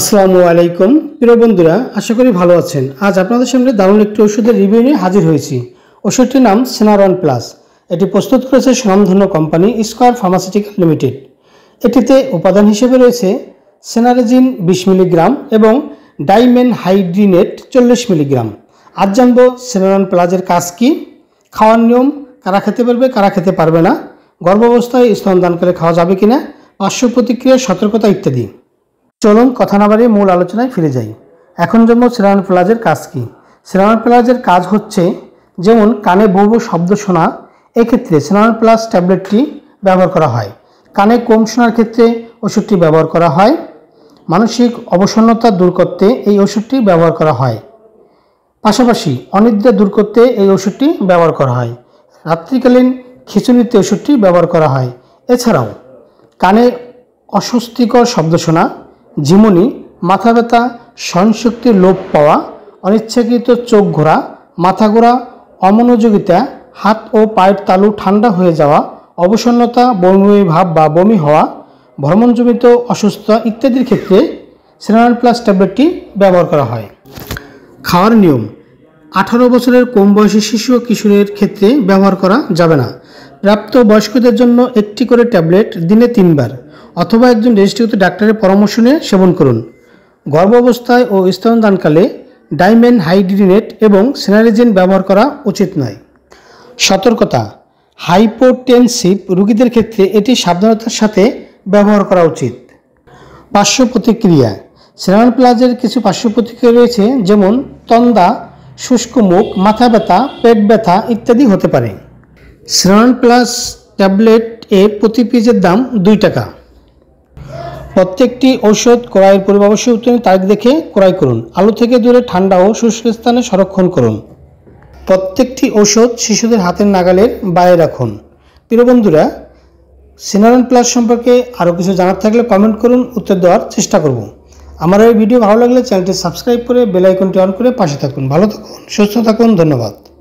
আসসালামু আলাইকুম প্রিয় বন্ধুরা, আশা করি ভালো আছেন। আজ আপনাদের সামনে দারুণ একটি ওষুধের রিভিউ নিয়ে হাজির হয়েছি। ওষুধটির নাম সিনারন প্লাস। এটি প্রস্তুত করেছে স্বনামধন্য কোম্পানি স্কোয়ার ফার্মাসিউটিক্যাল লিমিটেড। এটিতে উপাদান হিসেবে রয়েছে সিনারিজিন 20 মিলিগ্রাম এবং ডাইমেনহাইড্রিনেট 40 মিলিগ্রাম। আজ জানবো সিনারন প্লাসের কাজ কী, খাওয়ার নিয়ম, কারা খেতে পারবে, কারা খেতে পারবে না, গর্ভাবস্থায় স্তনদান করে খাওয়া যাবে কিনা, পার্শ্ব প্রতিক্রিয়া, সতর্কতা ইত্যাদি। চলুন কথা না বাড়িয়ে মূল আলোচনায় ফিরে যাই। এখন যেমন সিনারন প্লাসের কাজ কী। সিনারন প্লাসের কাজ হচ্ছে যেমন কানে বৌ বৌ শব্দ শোনা, এক্ষেত্রে সিনারন প্লাস ট্যাবলেটটি ব্যবহার করা হয়। কানে কম শোনার ক্ষেত্রে ওষুধটি ব্যবহার করা হয়। মানসিক অবসন্নতা দূর করতে এই ওষুধটি ব্যবহার করা হয়। পাশাপাশি অনিদ্রা দূর করতে এই ওষুধটি ব্যবহার করা হয়। রাত্রিকালীন খিচুড়িতে ওষুধটি ব্যবহার করা হয়। এছাড়াও কানে অস্বস্তিকর শব্দ শোনা, ঝিমুনি, মাথা ব্যথা, স্মরণশক্তির লোপ পাওয়া, অনিচ্ছাকৃত চোখ ঘোরা, মাথা ঘোরা, অমনোযোগিতা, হাত ও পায়ের তালু ঠান্ডা হয়ে যাওয়া, অবসন্নতা, বমি ভাব বা বমি হওয়া, ভ্রমণজনিত অসুস্থতা ইত্যাদির ক্ষেত্রে সিনারন প্লাস ট্যাবলেটটি ব্যবহার করা হয়। খাওয়ার নিয়ম: 18 বছরের কম বয়সী শিশু ও কিশোরের ক্ষেত্রে ব্যবহার করা যাবে না। প্রাপ্ত বয়স্কদের জন্য একটি করে ট্যাবলেট দিনে 3 বার অথবা একজন রেজিস্ট্রিকৃত ডাক্তারের পরামর্শ নিয়ে সেবন করুন। গর্ভাবস্থায় ও স্তনদানকালে ডাইমেনহাইড্রিনেট এবং সিনারিজিন ব্যবহার করা উচিত নয়। সতর্কতা: হাইপোটেনসিভ রোগীদের ক্ষেত্রে এটি সাবধানতার সাথে ব্যবহার করা উচিত। পার্শ্ব প্রতিক্রিয়া: সিনারন প্লাসের কিছু পার্শ্ব প্রতিক্রিয়া রয়েছে, যেমন তন্দা, শুষ্ক মুখ, মাথা ব্যথা, পেট ব্যথা ইত্যাদি হতে পারে। সিনারন প্লাস ট্যাবলেট এর প্রতি পিসের দাম 2 টাকা। প্রত্যেকটি ঔষধ ক্রয়ের পূর্বে অবশ্যই উত্তীর্ণ তারিখ দেখে ক্রয় করুন। আলো থেকে দূরে ঠান্ডা ও শুষ্ক স্থানে সংরক্ষণ করুন। প্রত্যেকটি ঔষধ শিশুদের হাতের নাগালের বাইরে রাখুন। প্রিয় বন্ধুরা, সিনারন প্লাস সম্পর্কে আরও কিছু জানার থাকলে কমেন্ট করুন, উত্তর দেওয়ার চেষ্টা করব। আমার এই ভিডিও ভালো লাগলে চ্যানেলটি সাবস্ক্রাইব করে বেল আইকনটি অন করে পাশে থাকুন। ভালো থাকুন, সুস্থ থাকুন, ধন্যবাদ।